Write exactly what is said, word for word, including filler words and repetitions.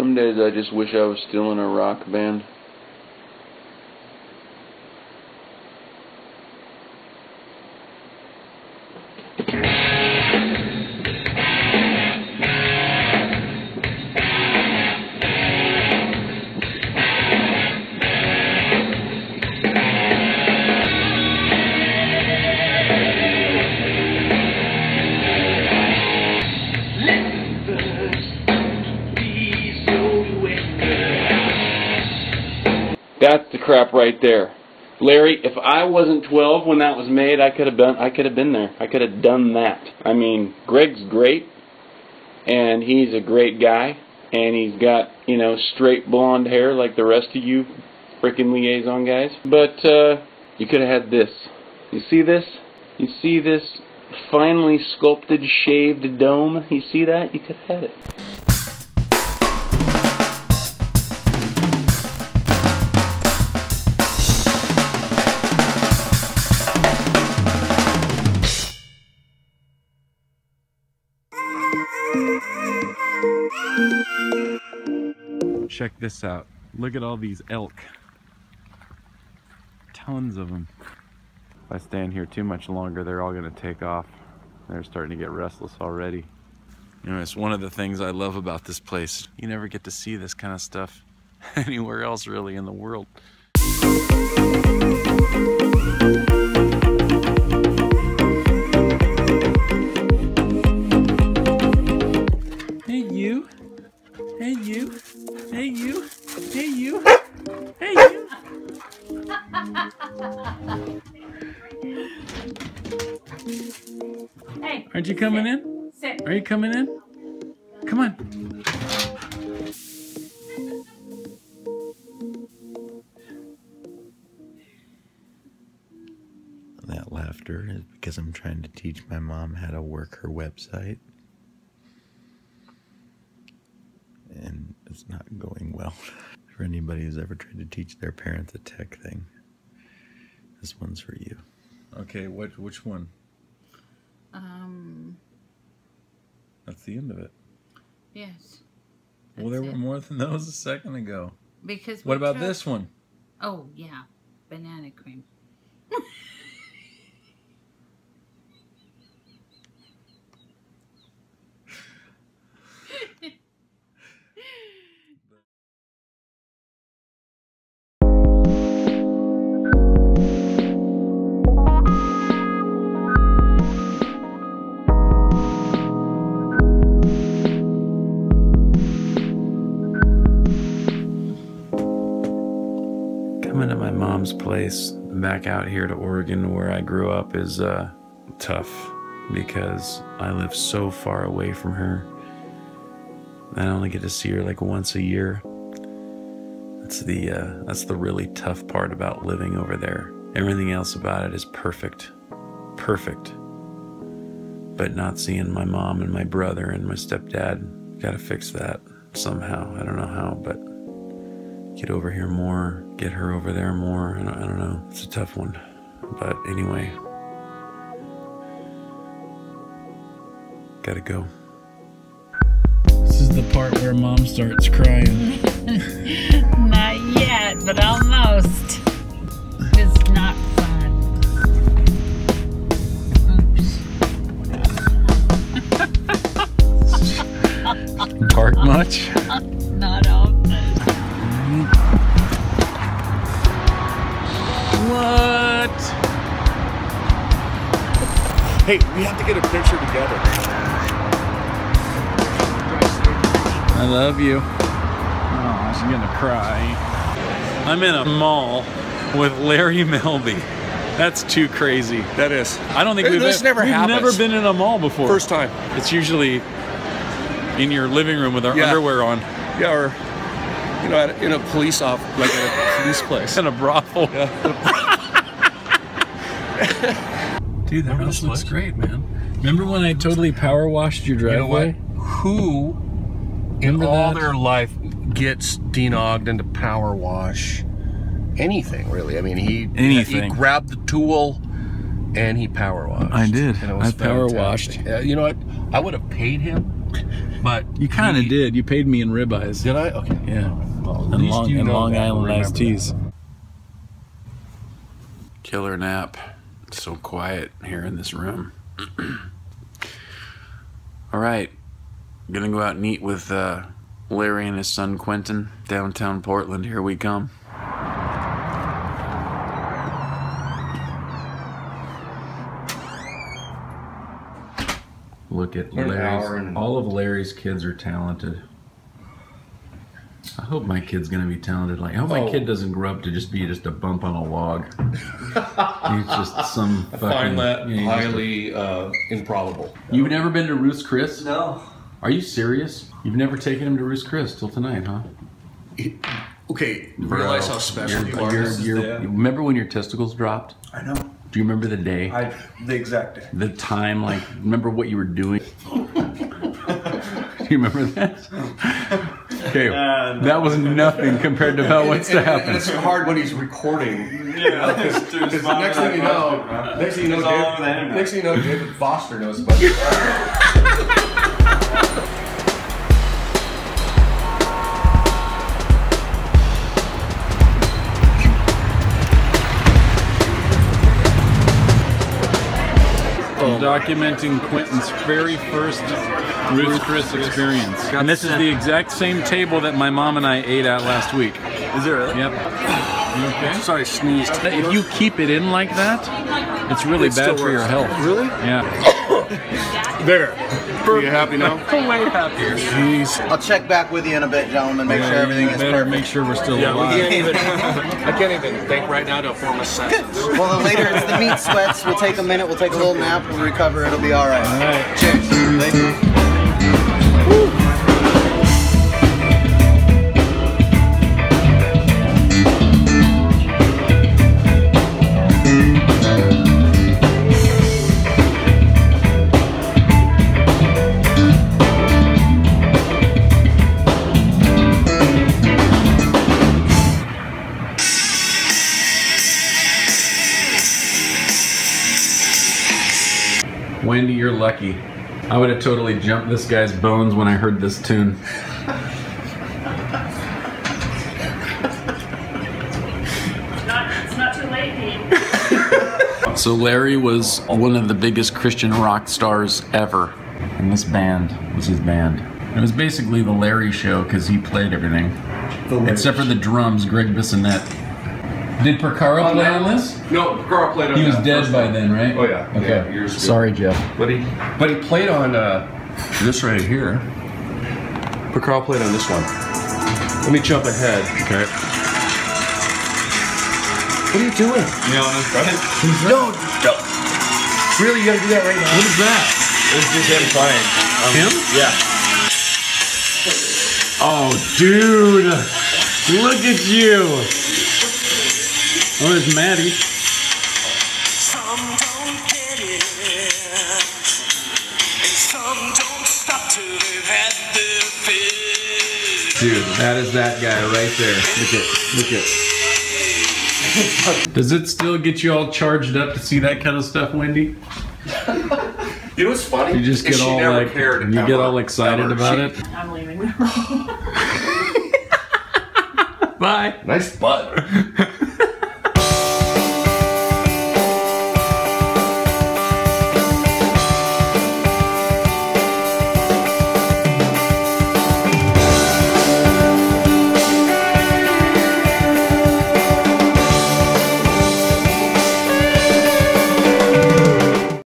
Some days I just wish I was still in a rock band. That's the crap right there. Larry, if I wasn't twelve when that was made, I could have been I could have been there. I could have done that. I mean, Greg's great, and he's a great guy, and he's got, you know, straight blonde hair like the rest of you freaking liaison guys. But uh you could have had this. You see this? You see this finely sculpted shaved dome? You see that? You could have had it. Check this out. Look at all these elk. Tons of them. If I stand here too much longer, they're all going to take off. They're starting to get restless already. You know, it's one of the things I love about this place. You never get to see this kind of stuff anywhere else really in the world. Hey you, hey you, hey you, hey you. Hey. Aren't you coming sit. in? Sit. Are you coming in? Come on. That laughter is because I'm trying to teach my mom how to work her website. And it's not going well. For anybody who's ever tried to teach their parents a tech thing, this one's for you. Okay, what? Which one? Um. That's the end of it. Yes. Well, there it. were more than those a second ago. Because what about this one? Oh yeah, banana cream. Coming to my mom's place back out here to Oregon where I grew up is uh, tough because I live so far away from her. I only get to see her like once a year. That's the uh, that's the really tough part about living over there. Everything else about it is perfect, perfect. But not seeing my mom and my brother and my stepdad, gotta fix that somehow. I don't know how, but get over here more, get her over there more. I don't, I don't know. It's a tough one. But anyway, gotta go. This is the part where mom starts crying. Not yet, but almost. It's not fun. Oops. Bark much? Not almost. What? Hey, we have to get a picture together. I love you. Oh, she's gonna cry. I'm in a mall with Larry Melby. That's too crazy. That is. I don't think it, we've, this been, never we've never been in a mall before. First time. It's usually in your living room with our yeah. underwear on. Yeah, or you know, at, in a police off, like at a police place. In a brothel. Yeah. Dude, that house looks great, man. Remember when I totally power washed your driveway? You know what? Who Remember in all that? their life gets Dean Ogden to power wash anything, really? I mean, he, anything. he grabbed the tool and he power washed. I did. And it was I fantastic. power washed. Yeah, you know what? I would have paid him But you kind of did. You paid me in ribeyes. Did I? Okay. Yeah. Well, and long, and Long Island iced teas. Killer nap. It's so quiet here in this room. All right. I'm gonna go out and eat with uh, Larry and his son Quentin, downtown Portland. Here we come. Look at Larry's, all of Larry's kids are talented. I hope my kid's gonna be talented. Like, I hope oh. my kid doesn't grow up to just be just a bump on a log. He's just some fucking, I find that you know, highly a, uh, improbable. You've never been to Ruth's Chris? No. Are you serious? You've never taken him to Ruth's Chris till tonight, huh? It, okay, Bro, realize how special you are. You're, you're, remember when your testicles dropped? I know. Do you remember the day? I, the exact day. The time, like, remember what you were doing? Do you remember that? Okay, uh, no. That was nothing compared to about what's to happen. It's hard when he's recording. Yeah, because you know, the next thing you know, uh, next thing you know, David, next thing you know, David Foster knows about it. Documenting Quentin's very first Ruth's Chris experience. And this is the exact same table that my mom and I ate at last week. Is there really? Yep. You okay? Sorry, I sneezed. If you keep it in like that, it's really it bad for your health. Really? Yeah. There. Are you happy now? I'm way happier. Jeez. I'll check back with you in a bit, gentlemen. Make yeah, sure everything is perfect. Make sure we're still yeah, alive. Can't even, I can't even think right now to form a sentence. Well, then later it's the meat sweats. We'll take a minute. We'll take a little nap. We'll recover. It'll be all right. All right. Cheers. Later. Wendy, you're lucky. I would have totally jumped this guy's bones when I heard this tune. It's not, it's not too late, Dean. So Larry was one of the biggest Christian rock stars ever. And this band was his band. It was basically the Larry show because he played everything. Except for the drums, Greg Bissonette. Did Percaro on play that? on this? No, Percaro played on this. He was that dead by then, right? Oh yeah. Okay. Yeah, sorry, Jeff. But he, but he played on uh, this right here. Percaro played on this one. Let me jump ahead. Okay. What are you doing? You know, he's no, no. Really, you gotta do that right now. What is that? It's just him playing. Um, him? Yeah. Oh, dude! Look at you. Oh, there's Maddie. Some don't get it, and some don't stop till they've had their fill. Dude, that is that guy right there. Look at, look at. Does it still get you all charged up to see that kind of stuff, Wendy? You know what's funny? You just get all like, you get up, all excited about she, it. I'm leaving. Bye. Nice butt.